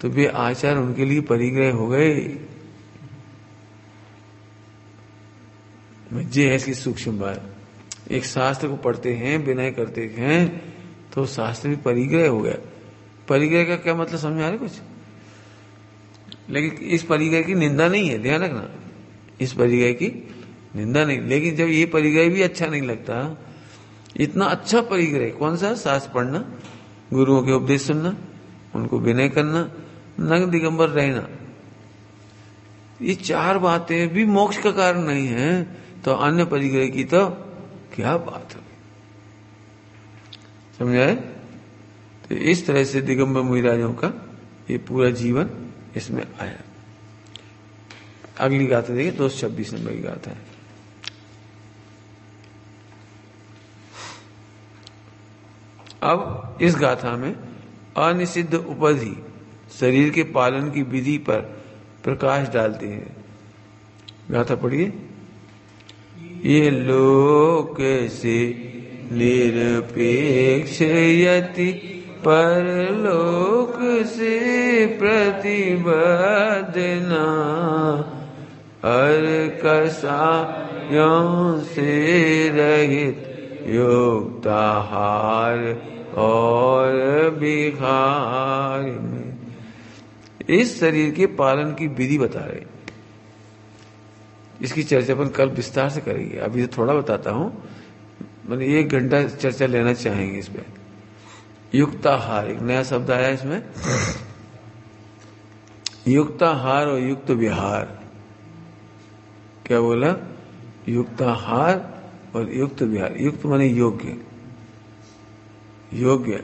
तो वे आचार्य उनके लिए परिग्रह हो गए। मजे है इसकी सूक्ष्म बात। एक शास्त्र को पढ़ते हैं, विनय करते हैं, तो शास्त्र भी परिग्रह हो गया। परिग्रह का क्या मतलब समझ आ रहा कुछ? लेकिन इस परिग्रह की निंदा नहीं है, ध्यान रखना, इस परिग्रह की निंदा नहीं। लेकिन जब ये परिग्रह भी अच्छा नहीं लगता, इतना अच्छा परिग्रह कौन सा? शास्त्र पढ़ना, गुरुओं के उपदेश सुनना, उनको विनय करना, नंग दिगम्बर रहना, ये चार बातें भी मोक्ष का कारण नहीं है, तो अन्य परिग्रह की तो क्या बात है। समझाए? तो इस तरह से दिगम्बर मुनिराजों का ये पूरा जीवन इसमें आया। अगली गाथा देखिए, 226 नंबर की गाथा है। अब इस गाथा में अनिषिद्ध उपाधि शरीर के पालन की विधि पर प्रकाश डालती है। गाथा पढ़िए। ये लोक से निरपेक्ष यति परलोक से प्रतिबद्धना अर्कसायों से रहित युक्ताहार और विहार में इस शरीर के पालन की विधि बता रहे। इसकी चर्चा अपन कल विस्तार से करेंगे, अभी तो थोड़ा बताता हूं, मैंने 1 घंटा चर्चा लेना चाहेंगे इसमें। युक्ताहार एक नया शब्द आया इसमें, युक्ताहार और युक्त विहार। क्या बोला? युक्ताहार और युक्त विहार। युक्त माने योग्य, योग्य।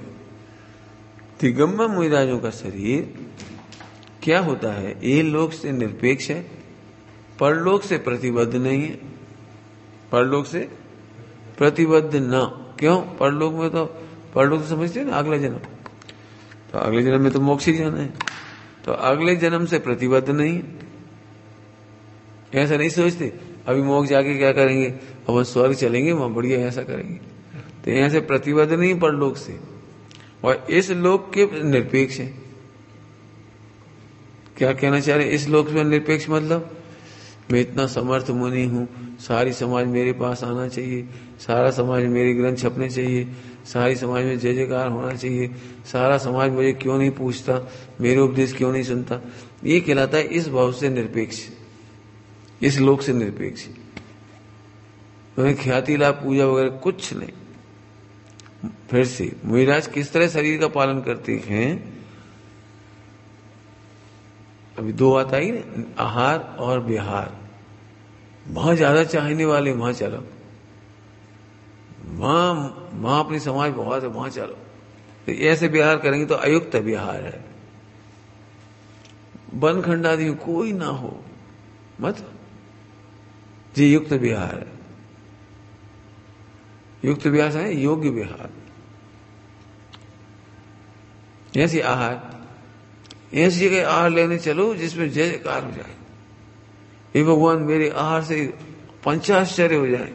दिगम्बर मुनिराजों का शरीर क्या होता है? ये लोक से निरपेक्ष है, परलोक से प्रतिबद्ध नहीं है, परलोक से प्रतिबद्ध ना। क्यों? परलोक में तो, परलोक तो समझते हैं ना, अगला जन्म। तो अगले जन्म में तो मोक्ष ही जाना है, तो अगले जन्म से प्रतिबद्ध नहीं है। ऐसा नहीं सोचते अभी मोक्ष जाके क्या करेंगे, हम स्वर्ग चलेंगे, वहां बढ़िया ऐसा करेंगे। तो यहाँ से प्रतिबद्ध नहीं परलोक से, और इस लोक के निरपेक्ष है। क्या कहना चाह रहे? इस लोक में निरपेक्ष मतलब मैं इतना समर्थ मुनि हूँ, सारी समाज मेरे पास आना चाहिए, सारा समाज मेरे ग्रंथ छपने चाहिए, सारी समाज में जय जयकार होना चाहिए, सारा समाज मुझे क्यों नहीं पूछता, मेरे उपदेश क्यों नहीं सुनता, ये कहलाता है इस भाव से निरपेक्ष, इस लोक से निरपेक्ष। उन्हें ख्याति लाभ पूजा वगैरह कुछ नहीं। फिर से मुनिराज किस तरह शरीर का पालन करते हैं, अभी 2 आता ही ना, आहार और विहार। वहां ज्यादा चाहने वाले वहां चलो, वहां अपनी समाज बहुत है, वहां चलो। तो ऐसे विहार करेंगे तो अयुक्त विहार है। वन खंड आदि कोई ना हो मत, जी युक्त विहार है। युक्त विहार है योग्य विहार। जैसे आहार, ऐसी जगह आहार लेने चलो जिसमें जय जयकार हो जाए, हे भगवान मेरे आहार से पंचाश्चर्य हो जाए,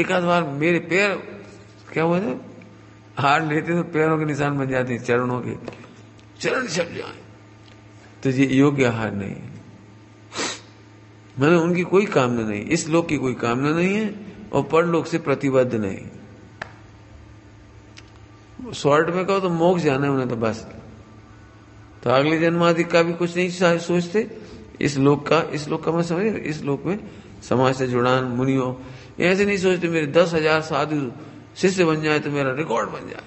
एक आध बार मेरे पैर क्या हुआ था, आहार लेते तो पैरों के निशान बन जाते हैं, चरणों के, चरण छप जाए। तो ये योग्य आहार नहीं है, मैंने उनकी कोई कामना नहीं, इस लोक की कोई कामना नहीं है, और परलोक से प्रतिबद्ध नहीं। शॉर्ट में कहो तो मोक्ष जाना है उन्हें, तो बस। तो अगले जन्म आदि का भी कुछ नहीं सोचते, इस लोक का, इस लोक का मैं समझ, इस लोक में समाज से जुड़ान मुनियों, ऐसे नहीं सोचते मेरे 10,000 साधु शिष्य बन जाए तो मेरा रिकॉर्ड बन जाए,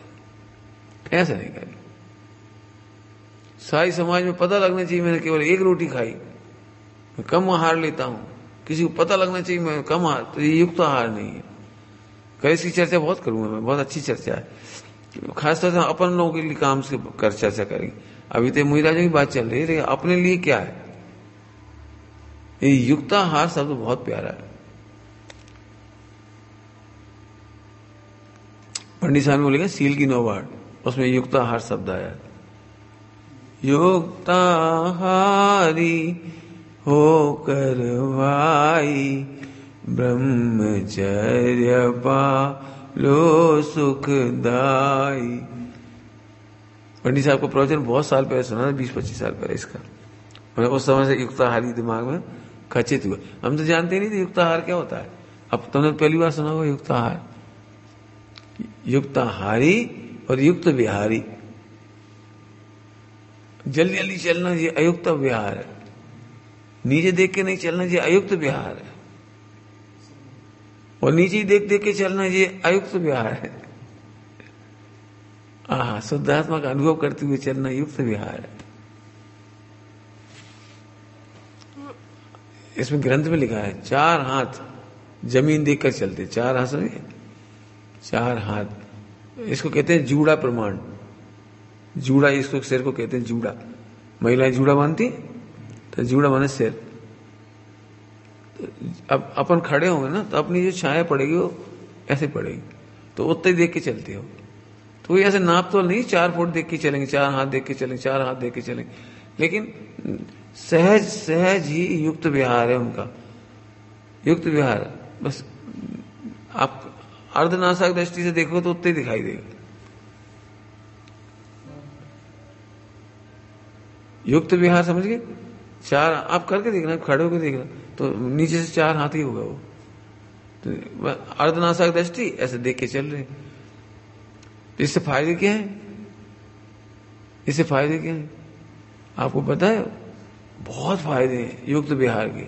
ऐसा नहीं करें। सारी समाज में पता लगना चाहिए मैंने केवल 1 रोटी खाई, मैं कम आहार लेता हूं, किसी को पता लगना चाहिए मैं कम आहार। तो ये युक्त आहार नहीं है। कल इसकी चर्चा बहुत करूंगा मैं, बहुत अच्छी चर्चा है, खासतौर से अपन लोगों के लिए काम से कर चर्चा करेंगे। अभी तो मुनिराजों की बात चल रही है, लेकिन अपने लिए क्या है ये युक्ताहार शब्द, तो बहुत प्यारा है। पंडित शाह बोलेगा सील की नौबाट, उसमें युक्ताहार शब्द आया है। युक्ताहारी होकर भाई ब्रह्मचर्य पालो सुखदाई। पंडित साहब को प्रवचन बहुत साल पहले सुना था, 20-25 साल पहले इसका, मतलब उस समय से युक्ताहारी दिमाग में खचित हुआ। हम तो जानते नहीं थे युक्ताहार क्या होता है, अब तुमने पहली बार सुना होगा युक्ताहार। युक्ताहारी और युक्त विहारी, जल्दी जल्दी चलना ये अयुक्त विहार है, नीचे देख के नहीं चलना ये अयुक्त विहार है, और नीचे देख देख के चलना ये अयुक्त विहार है। आहा, शुद्धात्मा का अनुभव करते हुए चलना युक्त विहार है। इसमें ग्रंथ में लिखा है 4 हाथ जमीन देखकर चलते, 4 हाथ समझे, 4 हाथ। इसको कहते हैं जूड़ा प्रमाण, जूड़ा, इसको सिर को कहते हैं जूड़ा। महिलाएं जूड़ा बांधती, तो जूड़ा माने सिर। तो अब अपन खड़े होंगे ना, तो अपनी जो छाया पड़ेगी वो ऐसे पड़ेगी, तो उतने देख के चलते हो। तो ऐसे नाप तो नहीं, 4 फुट देख के चलेंगे, 4 हाथ देख के चलेंगे, 4 हाथ देख के चलेंगे, लेकिन सहज सहज ही युक्त विहार है उनका, युक्त विहार। बस आप अर्धनाशक दृष्टि से देखो तो उतने दिखाई देगा, युक्त विहार समझ गए, चार आप करके देखना, खड़े होकर देखना, तो नीचे से चार हाथ ही होगा वो। तो अर्धनाशक दृष्टि ऐसे देख के चल रहे। इससे फायदे क्या है, इससे फायदे क्या है आपको पता है? बहुत फायदे हैं युक्त विहार के।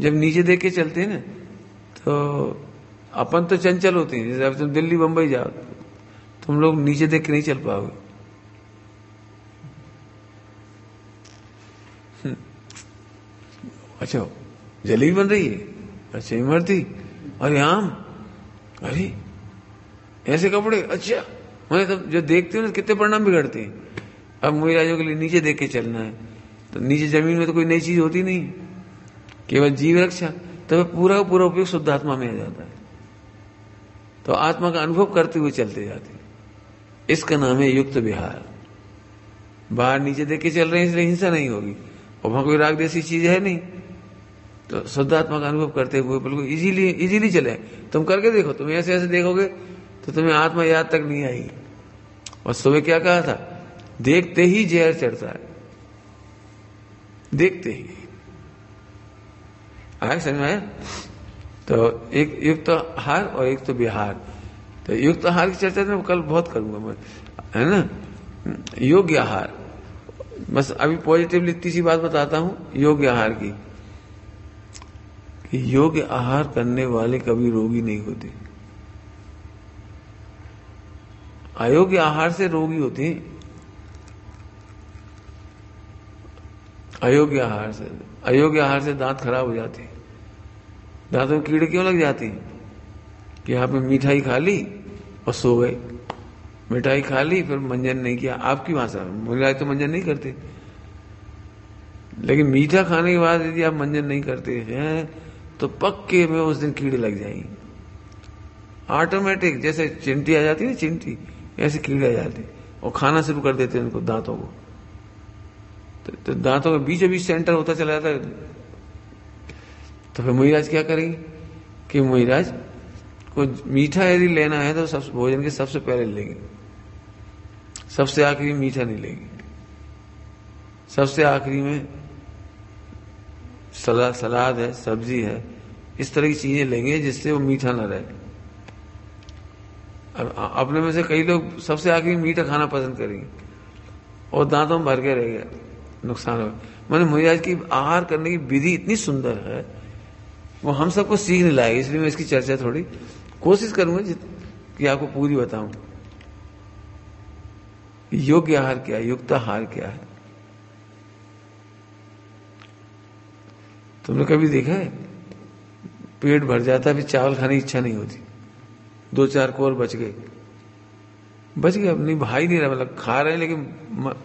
जब नीचे देख के चलते हैं ना, तो अपन तो चंचल होते हैं। जैसे अब तुम दिल्ली बंबई जाओ, तुम लोग नीचे देख के नहीं चल पाओगे। अच्छा जलेबी बन रही है, अच्छा इमरती, अरे आम, अरे ऐसे कपड़े, अच्छा मैं तब जो देखते हो ना कितने परिणाम बिगड़ते हैं। अब मुनिराजों के लिए नीचे देख के चलना है, तो नीचे जमीन में तो कोई नई चीज होती नहीं, केवल जीव रक्षा। तब तो पूरा पूरा उपयोग शुद्ध आत्मा में आ जाता है, तो आत्मा का अनुभव करते हुए चलते जाते हैं। इसका नाम है युक्त विहार। बाहर नीचे देख के चल रहे हैं, इसलिए हिंसा नहीं होगी, और वहां कोई राग जैसी चीज है नहीं, तो शुद्धात्मा का अनुभव करते हुए बिल्कुल इजीली चले। तुम करके देखो, तुम ऐसे ऐसे देखोगे तो तुम्हें आत्मा याद तक नहीं आएगी। और सुबह क्या कहा था, देखते ही जहर चढ़ता है, देखते ही आया समझ में आया। तो एक युक्ताहार और एक तो विहार। तो युक्ताहार की चर्चा मैं कल बहुत करूंगा मैं, है ना। योग्य आहार, बस अभी पॉजिटिवली तीसरी बात बताता हूं योग्य आहार की, कि योग्य आहार करने वाले कभी रोगी नहीं होते। अयोग्य आहार से रोगी होते हैं, अयोग्य आहार से। अयोग्य आहार से दांत खराब हो जाते हैं, दांतों में कीड़े क्यों लग जाते हैं कि आपने मिठाई खा ली और सो गए, मिठाई खा ली फिर मंजन नहीं किया। आपकी भाषा मुनिराज तो मंजन नहीं करते, लेकिन मीठा खाने के बाद यदि आप मंजन नहीं करते हैं तो पक्के में उस दिन कीड़े लग जाएंगे ऑटोमेटिक। जैसे चिंटी आ जाती है ना, चिंटी ऐसे कीड़े आ जाते और खाना शुरू कर देते हैं उनको, दांतों को। तो दांतों में बीचों बीच सेंटर होता चला जाता है। तो फिर मुनिराज क्या करेंगे कि मुनिराज को मीठा यदि लेना है तो सब भोजन के सबसे पहले लेंगे, सबसे आखिरी मीठा नहीं लेंगे। सबसे आखिरी में सलाद है, सब्जी है, इस तरह की चीजें लेंगे जिससे वो मीठा ना रहे। अब अपने में से कई लोग सबसे आखिरी मीठा खाना पसंद करेंगे और दांतों में भर के रह गया, नुकसान हो। मैंने मुनिराज की आहार करने की विधि इतनी सुंदर है, वो हम सबको सीखने लाएगी। इसलिए मैं इसकी चर्चा थोड़ी कोशिश करूंगा कि आपको पूरी बताऊं। योग्य आहार क्या है, युक्ताहार क्या है। तुमने कभी देखा है पेट भर जाता है फिर चावल खाने की इच्छा नहीं होती, दो चार को और बच गए, अब नहीं भाई नहीं रहा, मतलब खा रहे हैं लेकिन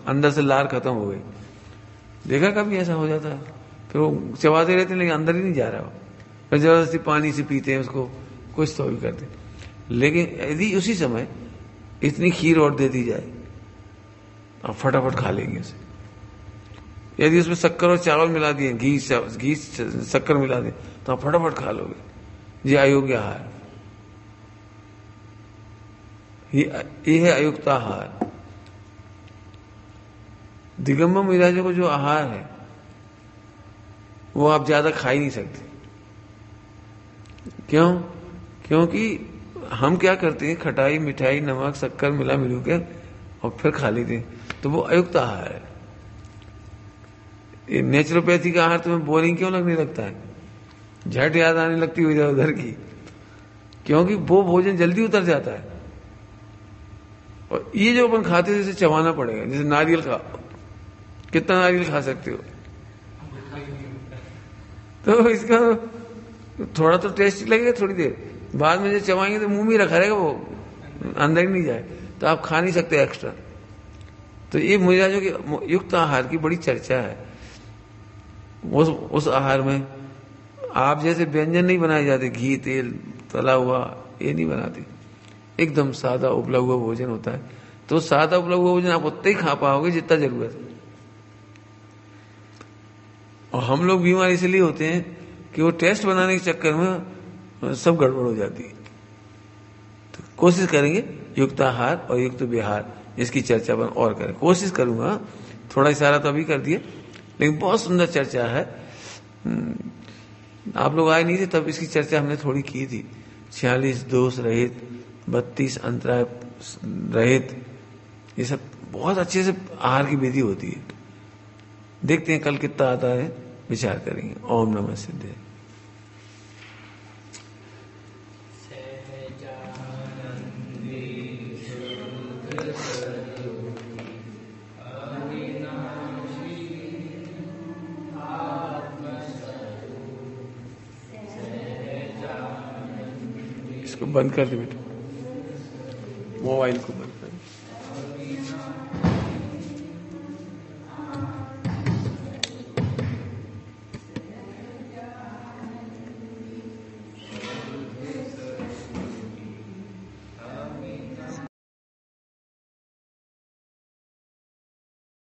अंदर से लार खत्म हो गई। देखा कभी ऐसा हो जाता है, फिर वो चबाते रहते हैं लेकिन अंदर ही नहीं जा रहा हो, फिर जबरदस्ती पानी से पीते हैं उसको, कुछ तो भी करते। लेकिन यदि उसी समय इतनी खीर और दे दी जाए आप फटाफट खा लेंगे उसे। यदि उसमें शक्कर और चावल मिला दिए, घी शक्कर मिला दिए, तो आप फटाफट खा लोगे। ये अयोग्य आहार, ये है अयुक्त आहार। दिगम्बर मुनिराजों को जो आहार है वो आप ज्यादा खा ही नहीं सकते। क्यों? क्योंकि हम क्या करते हैं, खटाई मिठाई नमक शक्कर मिला मिलू के और फिर खा लेते हैं, तो वो अयुक्त आहार है। ये नेचुरोपैथी का आहार तुम्हें बोरिंग क्यों लगने लगता है, झट याद आने लगती है इधर उधर की, क्योंकि वो भोजन जल्दी उतर जाता है। और ये जो अपन खाते हैं जैसे चबाना पड़ेगा, जैसे नारियल खा, कितना नारियल खा सकते हो? तो इसका थोड़ा तो टेस्टी लगेगा थोड़ी देर, बाद में जब चबाएंगे तो मुंह में रखा रहेगा, वो अंदर ही नहीं जाए, तो आप खा नहीं सकते एक्स्ट्रा। तो ये मुनिराजों की युक्त आहार की बड़ी चर्चा है। उस आहार में आप जैसे व्यंजन नहीं बनाए जाते, घी तेल तला हुआ ये नहीं बनाते, एकदम सादा उबला हुआ भोजन होता है। तो सादा उबला हुआ भोजन आप उतना ही खा पाओगे जितना जरूरत है। और हम लोग बीमार इसलिए होते हैं कि वो टेस्ट बनाने के चक्कर में सब गड़बड़ हो जाती है। तो कोशिश करेंगे युक्ताहार और युक्त विहार, जिसकी चर्चा अपन और करें, कोशिश करूंगा। थोड़ा इशारा तो अभी कर दिए, लेकिन बहुत सुंदर चर्चा है। आप लोग आए नहीं थे तब इसकी चर्चा हमने थोड़ी की थी। 46 दोष रहित, 32 अंतराय रहित, ये सब बहुत अच्छे से आहार की विधि होती है। देखते हैं कल कितना आता है, विचार करेंगे। ओम नमः सिद्धे। इसको बंद कर दे बेटा, मोबाइल को बंद।